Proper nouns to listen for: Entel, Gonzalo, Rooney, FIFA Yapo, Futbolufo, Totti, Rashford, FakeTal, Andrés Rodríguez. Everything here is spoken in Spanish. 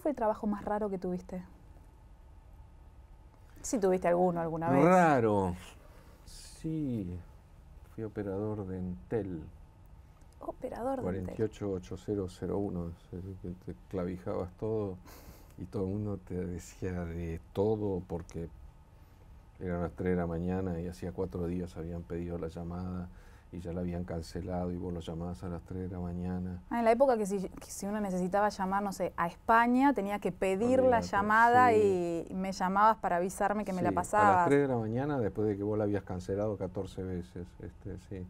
fue el trabajo más raro que tuviste? Si tuviste alguno alguna vez. Raro. Sí. Fui operador de Entel. Operador 48801, te clavijabas todo y todo el mundo te decía de todo porque eran las 3 de la mañana y hacía 4 días habían pedido la llamada y ya la habían cancelado y vos lo llamabas a las 3 de la mañana. Ah, en la época que si uno necesitaba llamar, no sé, a España, tenía que pedir la llamada, sí. Y me llamabas para avisarme que sí, me la pasabas. A las 3 de la mañana después de que vos la habías cancelado 14 veces, sí.